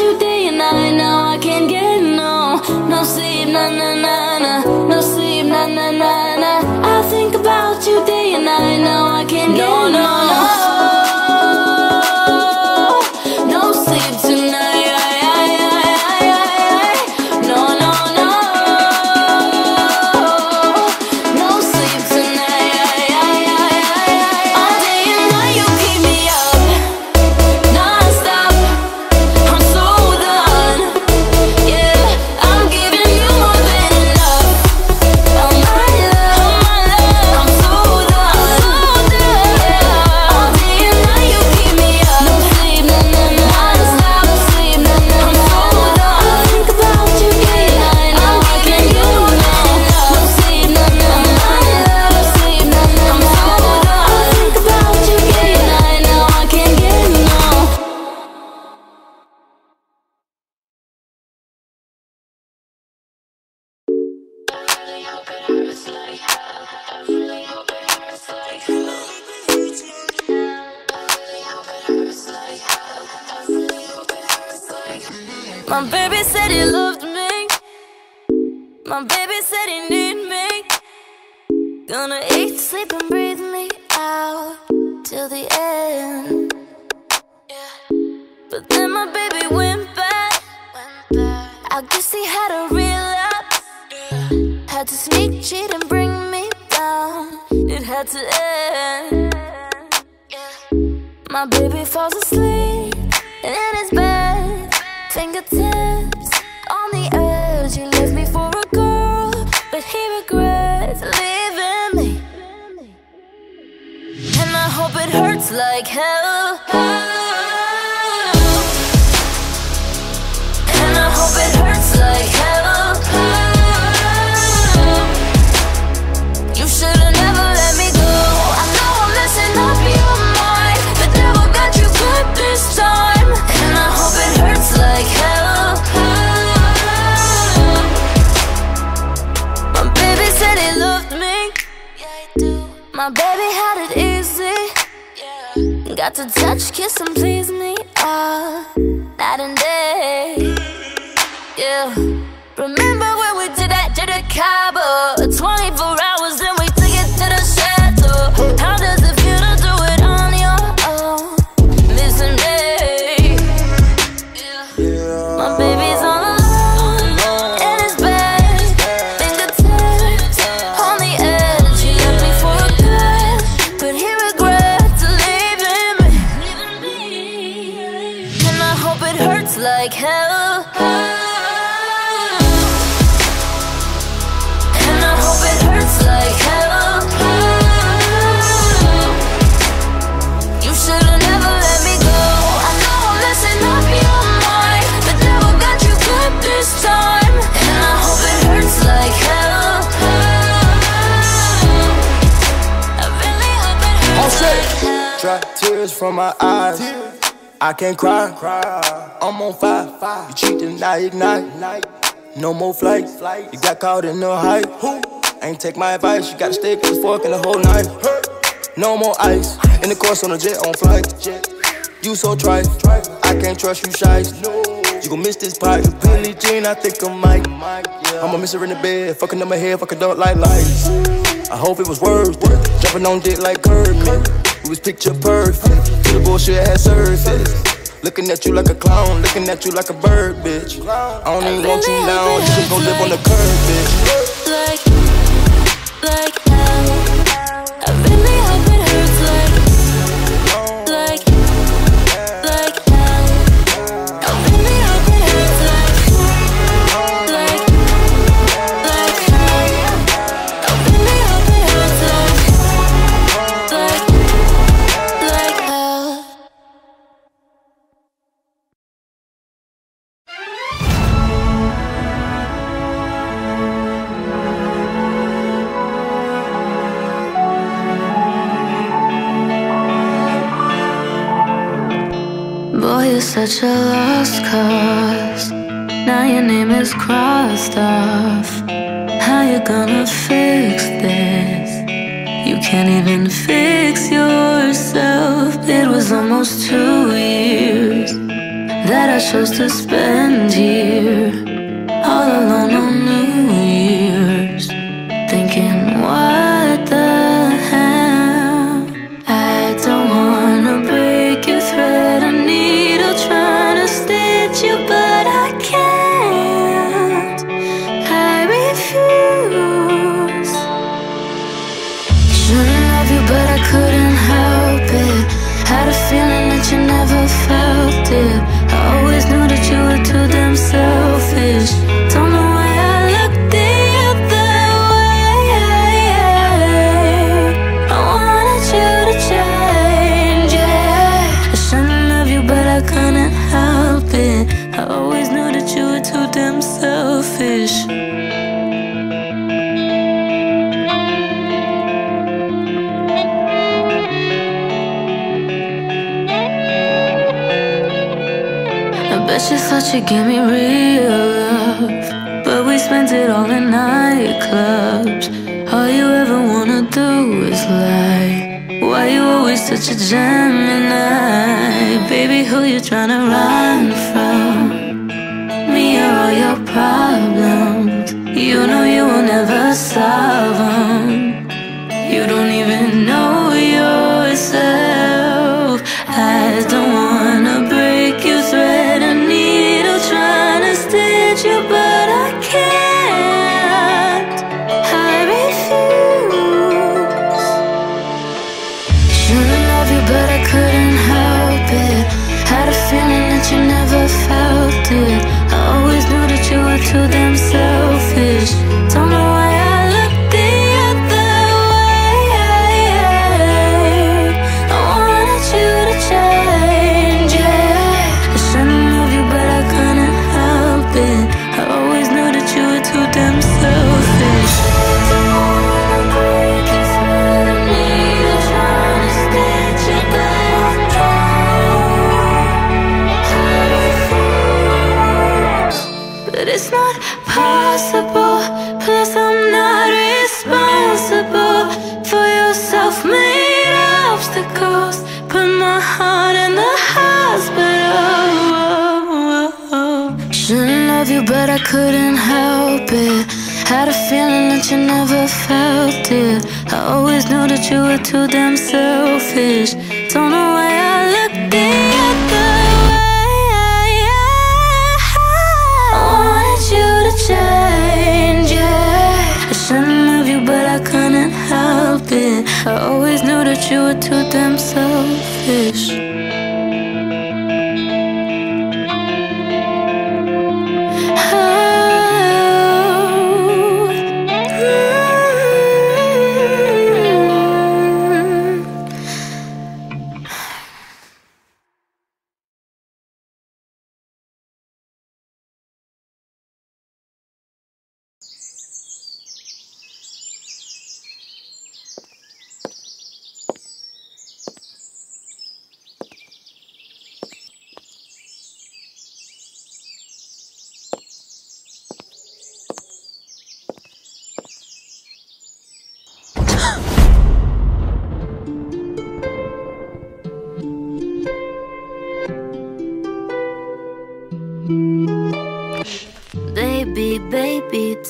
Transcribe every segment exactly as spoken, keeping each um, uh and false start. about you day and night. Now I can't get no, no sleep, na na na na, no sleep, na na na na. I think about you day and night. Now I can't get no, no, no, no sleep tonight. No, no, no, no sleep tonight. All day and night you keep me up, non-stop. I'm so done. Yeah, I'm giving you more than enough. Oh my love, oh my love, I'm so done, so done. Yeah, all day and night you keep me up, no sleep, no no no, non-stop, no sleep, no no no. I'm so done. I think about you day and night. Now I can't get no, no sleep, no no no, no sleep, no no no. I'm so done. I think about you day and night. Now I can't get no. My baby said he loved me. My baby said he need me. Gonna eat, sleep, and breathe me out till the end. But then my baby went back. I guess he had a relapse. Had to sneak, cheat, and bring me down. It had to end. My baby falls asleep in his bed. Fingertips on the edge. He left me for a girl, but he regrets leaving me. And I hope it hurts like hell. And I hope it hurts like hell. You should've never let me go. I know I'm messing up your mind. The devil got you good this time. And I hope it hurts like hell. My baby said he loved me. My baby had it easy. Got to touch, kiss, and please me all night and day. Yeah. Remember when we did that jet to Cabo? twenty-four hours and we took it to the shadow. How does it feel to do it on your own? Missing me. My baby's all alone in his bed. Fingertips on the edge. He left me for a girl, but he regrets leaving me. And I hope it hurts like hell. And I hope it hurts like hell. You should've never let me go. I know I'm messing up your mind. The devil got you good this time. And I hope it hurts like hell. I really hope it All hurts like set. hell. Dry tears from my eyes. I can't cry. I'm on fire. You cheating, I ignite. No more flight. You got caught in the hype. Ain't take my advice. You gotta stick with the fork in the whole knife. No more ice. In the course on a jet on flight. You so trite. I can't trust you, shies. You gon' miss this pipe. Billie Jean, I think I might. I'ma miss her in the bed. Fucking up my head. Fucking up like lights. I hope it was worth it. Jumping on dick like Kermit. We was picture perfect. The bullshit had surfaced. Looking at you like a clown. Looking at you like a bird, bitch. I don't even want you now. You just gon' live on the curb, bitch. Like, like hell. I really hope it hurts like, like, like hell. I really hope it hurts like, like, like hell. I really hope it hurts like, like, like hell. Boy, you're such a lost cause. Now your name is crossed off. How you gonna fix this? You can't even fix yourself. It was almost two years that I specials to spend here, all alone on New Year's, thinking what the hell. I don't wanna break your thread, a needle trying to stitch you, but I can't, I refuse. Shouldn't love you but I couldn't help it, had a feeling that you never felt it. I always knew that you were too damn selfish. Don't know why I looked at you that way. I wanted you to change, yeah. I shouldn't love you but I couldn't help it. I always knew that you were too damn selfish. She thought you gave me real love, but we spent it all in nightclubs. All you ever wanna do is lie. Why you always such a Gemini? Baby, who you tryna run from? Me or all your problems? You know you will never solve them. You don't even know yourself. I don't wanna break your thread, but I can't, I refuse. Shouldn't love you but I couldn't help it, had a feeling that you never felt it. I always knew that you were too damn selfish. Don't know why I looked the other way. I wanted you to change, yeah. I shouldn't love you but I couldn't help it, you were too damn selfish. But I couldn't help it, had a feeling that you never felt it. I always knew that you were too damn selfish. Don't know why I looked the other way. I wanted you to change, yeah. I shouldn't love you but I couldn't help it. I always knew that you were too damn selfish.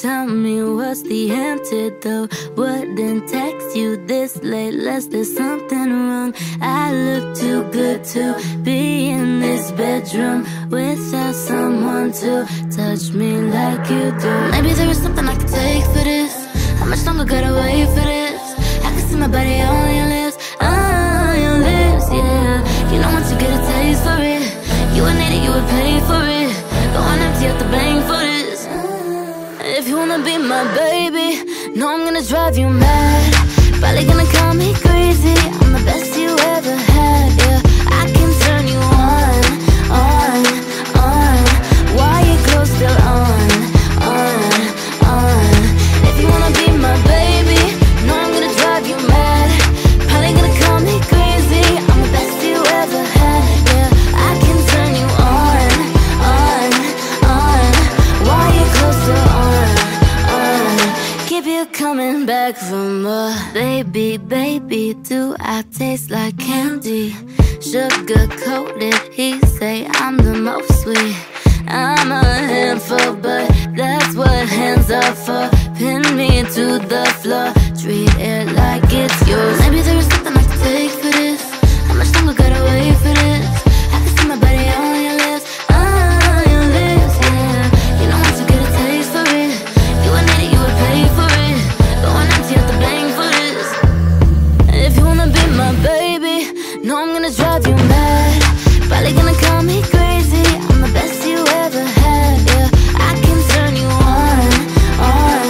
Tell me what's the antidote. Wouldn't text you this late lest there's something wrong. I look too good to be in this bedroom without someone to touch me like you do. Maybe there is something I can take for this. How much longer gotta wait for this? I can see my body on your lips, on your lips, yeah. You know once you get a taste for it, you would need it, you would pay for it. Going empty out the bank for this. If you wanna be my baby, no, I'm gonna drive you mad. Probably gonna call me crazy. I'm the best you ever had, yeah. I can turn you on, on, on. While your clothes still on, on, on. If you wanna be my baby, no, I'm gonna drive you mad. Probably gonna call me crazy. I'm the best you ever had, yeah. I can turn you on, on, on. While your clothes still on. Keep you coming back for more. Baby, baby, do I taste like candy? sugar-coated. He say I'm the most sweet. I'm a handful, but that's what hands are for. Pin me to the floor, treat it like it's yours. Maybe there is something I can take for this. How much longer gotta wait for this? I can see my body on your lips, on your lips, yeah. You know once you get a taste for it, you would need it, you would pay for it. But when I'm you have to blame for this. If you wanna be my baby, know I'm gonna drive you mad. Probably gonna call me crazy, I'm the best you ever had, yeah. I can turn you on, on,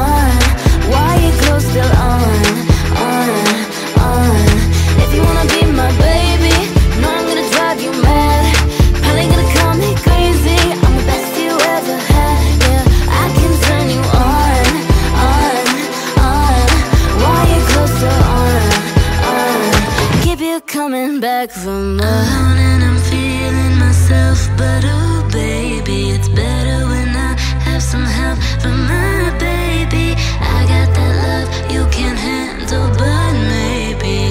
on. Why your clothes still on, on, on? If you wanna be my baby, know I'm gonna drive you mad. Probably gonna call me crazy, I'm the best you ever had, yeah. I can turn you on, on, on. Why your clothes still on, on? Keep you coming back from us. But oh baby, it's better when I have some help from my baby. I got that love you can't handle, but maybe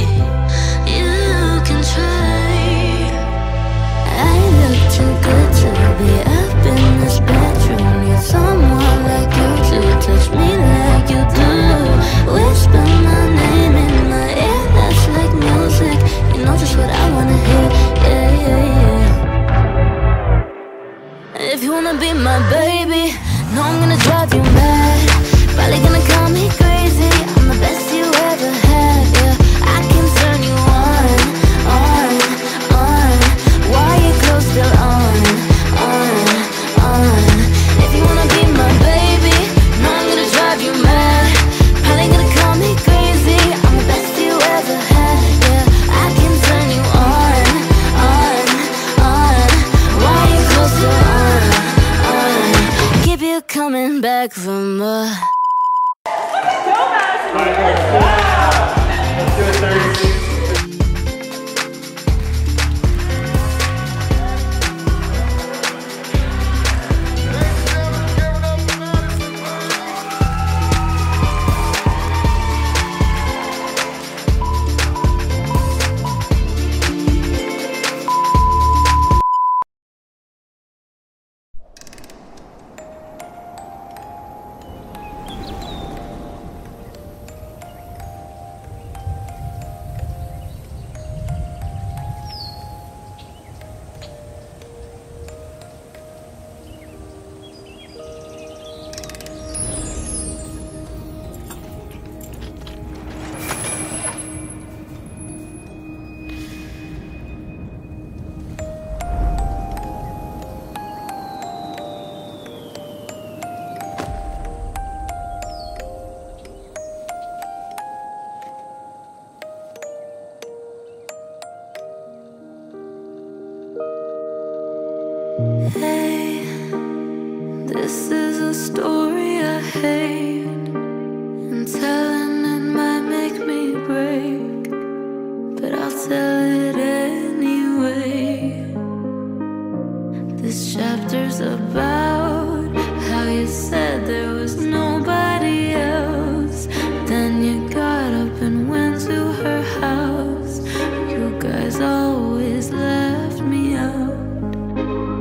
you can try. I look too good to be up in this bedroom. Need someone like you to touch me like you do. Whisper my name in my ear, that's like music. You know just what I wanna hear, yeah, yeah, yeah. If you wanna be my baby, know I'm gonna drive you mad. Probably gonna call me crazy, I'm the best you ever had, yeah. I can turn you on, on, on. Why your clothes still on, on, on? If you wanna be my baby, know I'm gonna drive you mad. Probably gonna call me crazy, I'm the best you ever had, yeah. I can turn you on, on, on. Why your clothes still on? Coming back from more. Look at Thomas! Right, right. Wow. Let's do it. Hey, this is a story I hate, and telling it might make me break, but I'll tell it anyway. This chapter's about how you said there was nobody else, then you got up and went to her house. You guys always left me out. When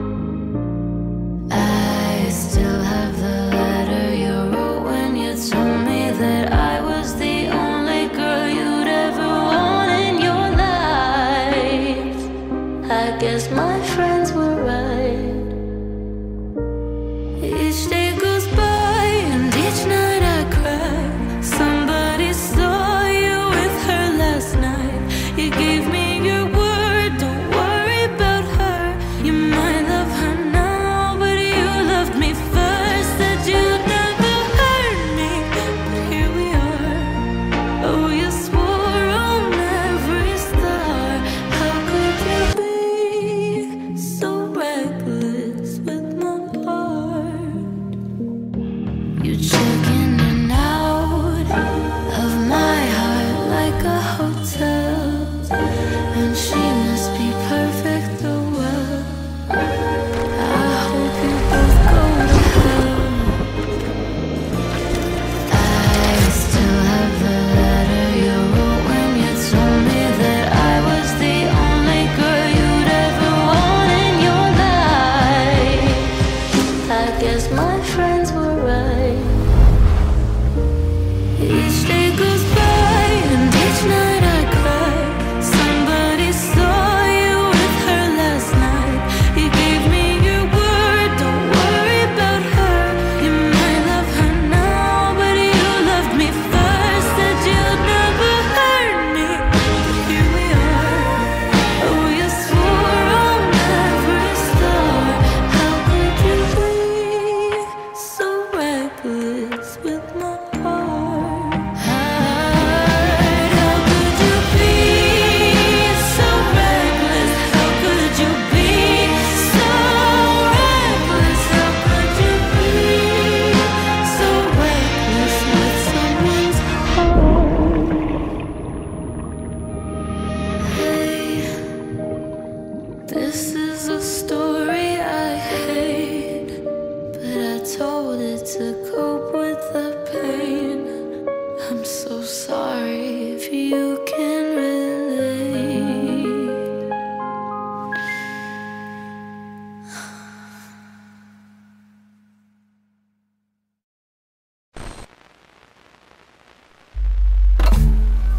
This is a story I hate, but I told it to cope with the pain. I'm so sorry if you can relate.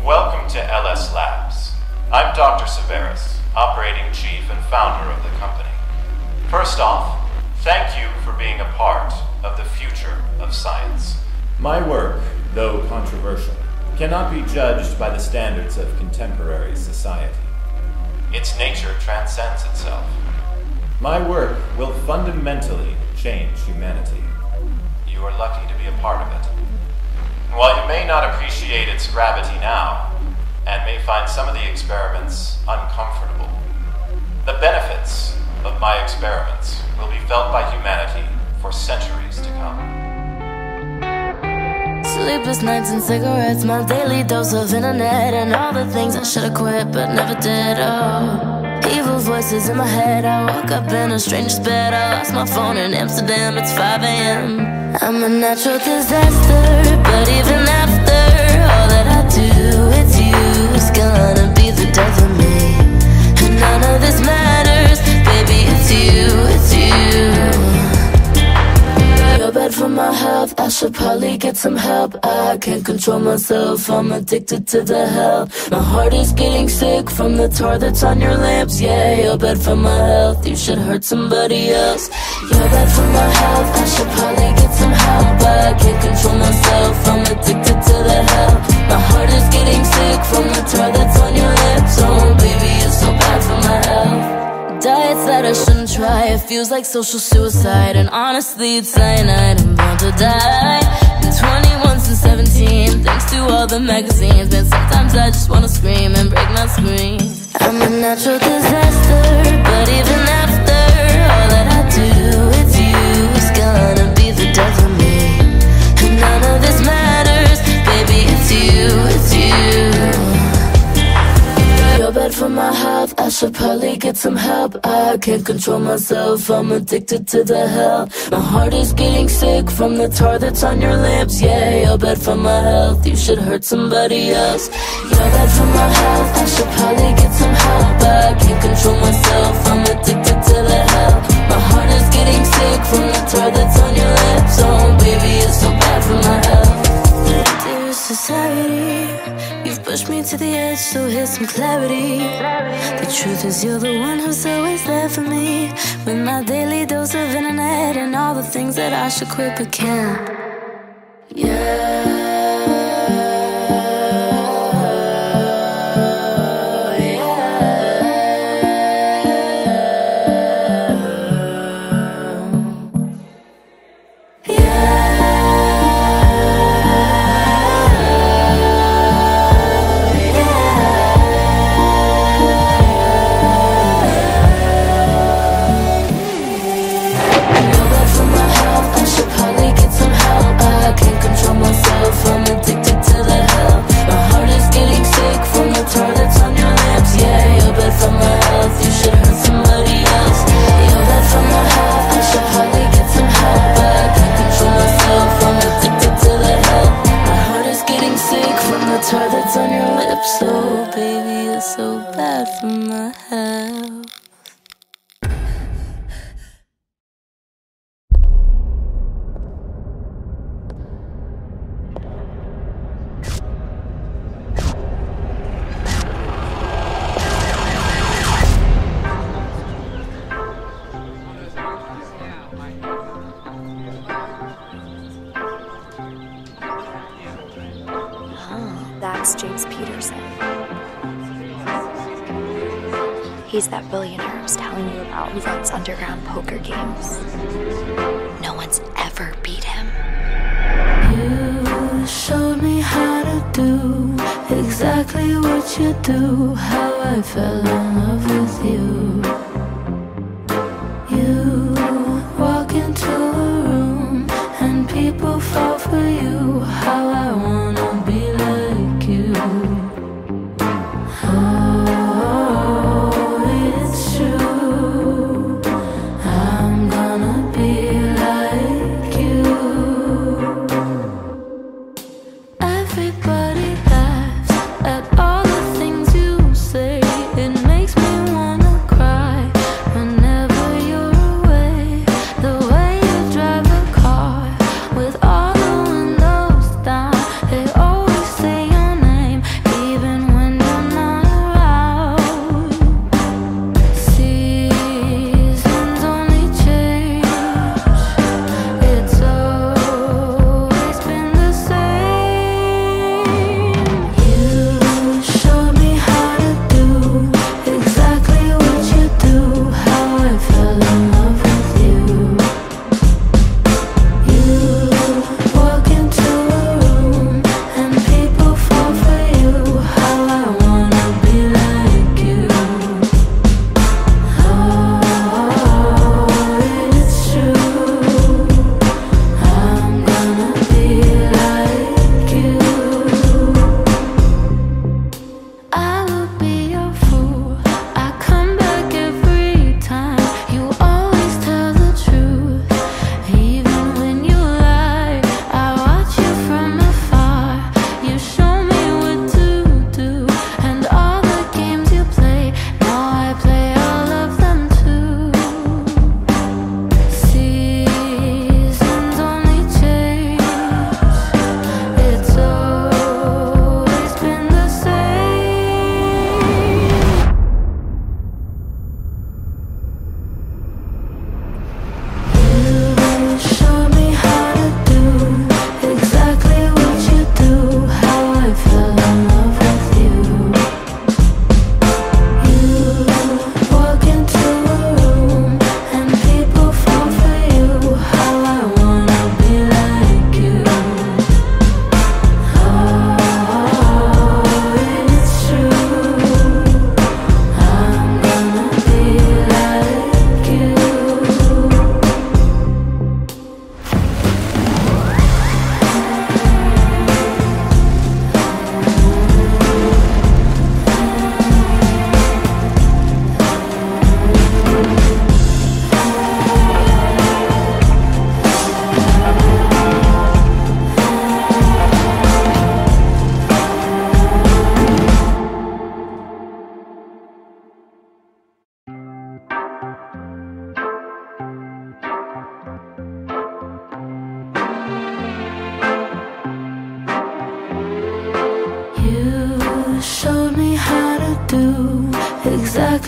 Welcome to L S Labs. I'm Doctor Severus, Operating Chief and Founder of the company. First off, thank you for being a part of the future of science. My work, though controversial, cannot be judged by the standards of contemporary society. Its nature transcends itself. My work will fundamentally change humanity. You are lucky to be a part of it. And while you may not appreciate its gravity now, and may find some of the experiments uncomfortable, the benefits of my experiments will be felt by humanity for centuries to come. Sleepless nights and cigarettes, my daily dose of internet, and all the things I should have quit but never did. Oh, evil voices in my head. I woke up in a stranger's bed. I lost my phone in Amsterdam. It's five A M I'm a natural disaster, but even after all that I do, it's you. It's gonna be the death of me, and none of this matters. Baby, it's you, it's you. You're bad for my health, I should probably get some help. I can't control myself, I'm addicted to the hell. My heart is getting sick from the tar that's on your lips. Yeah, you're bad for my health, you should hurt somebody else. You're bad for my health, I should probably get some help. I can't control myself, I'm addicted to the hell. My heart is getting sick from the tar that's on your lips. Oh, baby, it's so bad for my health. Diets that I shouldn't try, it feels like social suicide. And honestly, it's cyanide, I'm bound to die. Been twenty-one since seventeen, thanks to all the magazines. But sometimes I just wanna scream and break my screen. I'm a natural disaster, but even after all that I do, it's you. It's gonna be the death of me, and none of this matters. Baby, it's you, it's you. You're bad for my health, I should probably get some help. I can't control myself, I'm addicted to the hell. My heart is getting sick from the tar that's on your lips. Yeah, you're bad for my health, you should hurt somebody else. You're bad for my health, I should probably get some help. I can't control myself, I'm addicted to the hell. My heart is getting sick from the tar that's on your lips. Oh, baby, it's so bad for my health. Society, you've pushed me to the edge, so here's some clarity. The truth is you're the one who's always there for me, with my daily dose of internet and all the things that I should quit but can't. Yeah. It's true.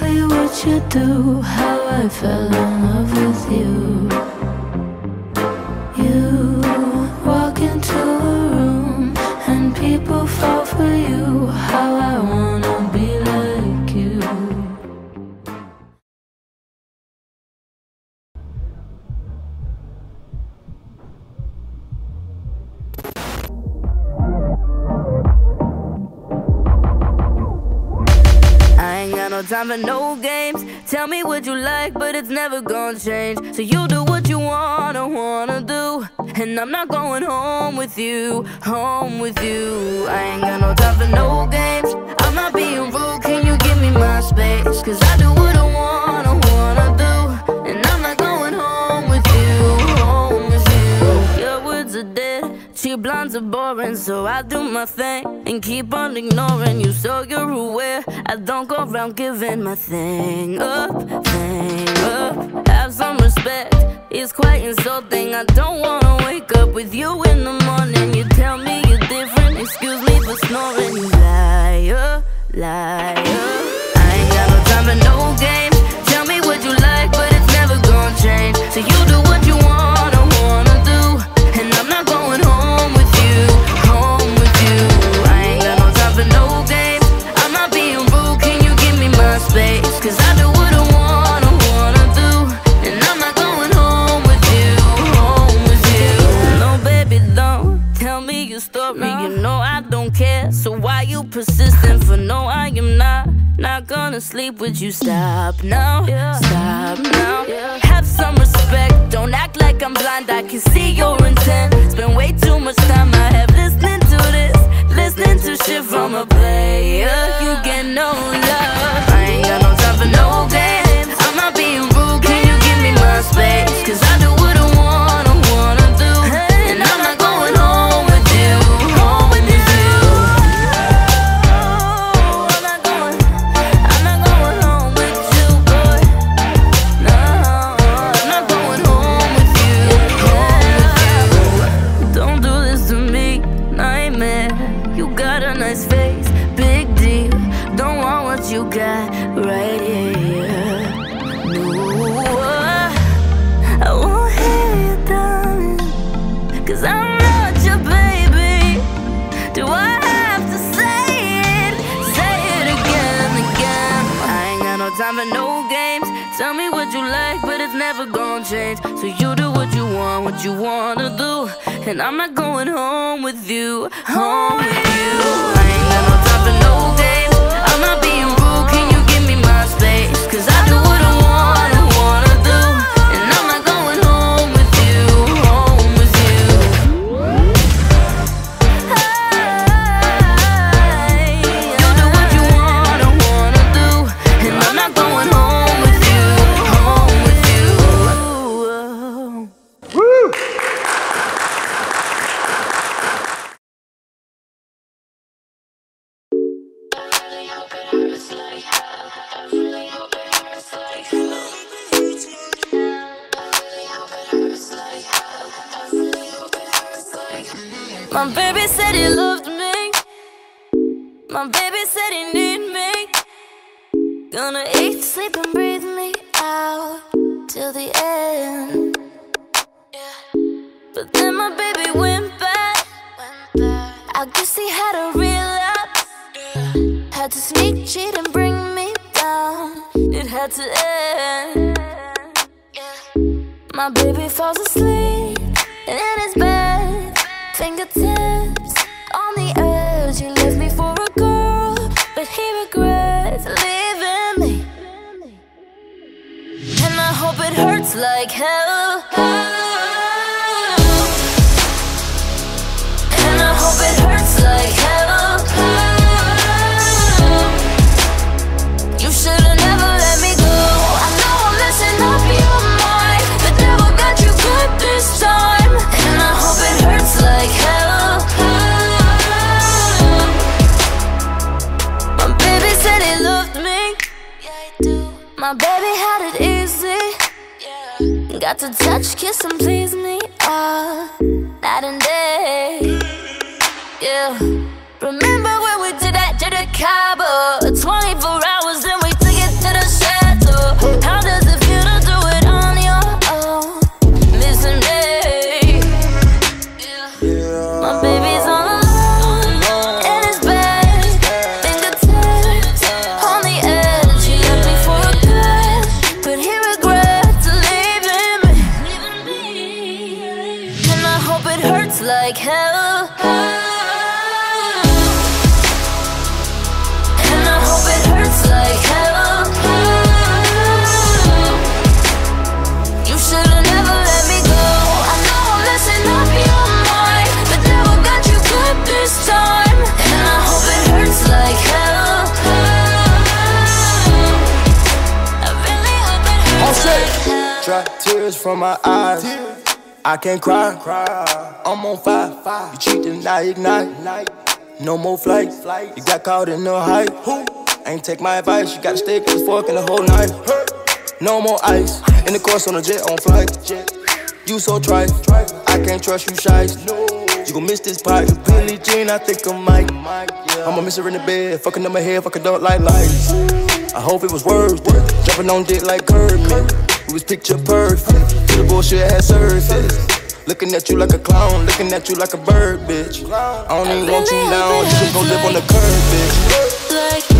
exactly what you do, how I fell in love with you. You walk into a room and people fall for you, how I wanna be like you. No time for no games. Tell me what you like, but it's never gonna change. So you do what you wanna, wanna do, and I'm not going home with you, home with you. I ain't got no time for no games. I'm not being rude, can you give me my space? Cause I do what I wanna, wanna do, and I'm not going home with you, home with you. Your words are dead, cheap blondes are boring, so I do my thing and keep on ignoring you, so you're aware I don't go around giving my thing up, thing up. Have some respect, it's quite insulting. I don't wanna wake up with you in the morning. You tell me you're different, excuse me for snoring. You liar, liar. I ain't got no time for no games. Tell me what you like, but it's never gonna change. So you do what you wanna, wanna do, and I'm not going home with you, home with you. I ain't got no time for no games. I'm not being rude, can you give me my space? Cause I do what I wanna, wanna do, and I'm not going home with you, home with you. No baby, don't tell me your story, you know I don't care. So why you persisting for no, I am not, not gonna sleep with you. Stop now, stop now. Have some respect, don't act like I'm blind, I can see your intent. Spend way too much time I have listening to this, listening to shit from a player. You get no love. I ain't got no time for no games. I'm not being rude, can you give me my space? Cause I do what I wanna, wanna do, and I'm not going home with you, home with you. I'm not going, I'm not going home with you, boy. No, I'm not going home with you, home with you. Don't do this to me, nightmare. You got a nice face, big deal. Don't want what you got right here. No, I won't hear you, darling, cause I'm not your baby. Do I have to say it? Say it again and again. I ain't got no time for no games. Tell me what you like, but it's never gonna change. So you do what you want, what you wanna do, and I'm not going home with you, home with you. I ain't got no time for no games. I'm not being rude, can you give me my space? Cause I do what I wanna, wanna do, and I'm not going home with you, home with you. Hey, you do what you wanna, wanna do, and I'm not going home with you, home with you. My baby said he loved me. My baby said he needed me. Gonna eat, sleep, and breathe me out till the end. But then my baby went back. I guess he had a relapse. Had to sneak, cheat, and bring me down. It had to end. My baby falls asleep in his bed. Fingertips on the edge. He left me for a girl, but he regrets leaving me. And I hope it hurts like hell. And I hope it hurts like hell. You should've never let me go. I know I'm messing up your mind. The devil got you good this time. Like hell, hell. My baby said he loved me. Yeah, I do. My baby had it easy. Yeah. Got to touch, kiss, and please me all night and day. Yeah. Remember when we did that to the Cabo? twenty-four hours and we took it to the like hell. And I hope it hurts like hell. You should've never let me go. I know I'm messing up your mind, but never got you good this time. And I hope it hurts like hell. I really hope it hurts like hell. Dry tears from my eyes. I can't cry, I'm on fire. You cheated, I ignite. No more flights, you got caught in the hype. Ain't take my advice, you gotta stick with the fork and the whole knife. No more ice, in the course on a jet on flight. You so trife, I can't trust you shies. You gon' miss this pipe, Billie Jean, I think I might. I'ma miss her in the bed, fucking up my head, fucking don't like lights. I hope it was worth it, jumping on dick like Kermit. Was picture perfect, the bullshit had surfaced. Looking at you like a clown, looking at you like a bird, bitch. I don't even want you now, you should go live on the curb, bitch.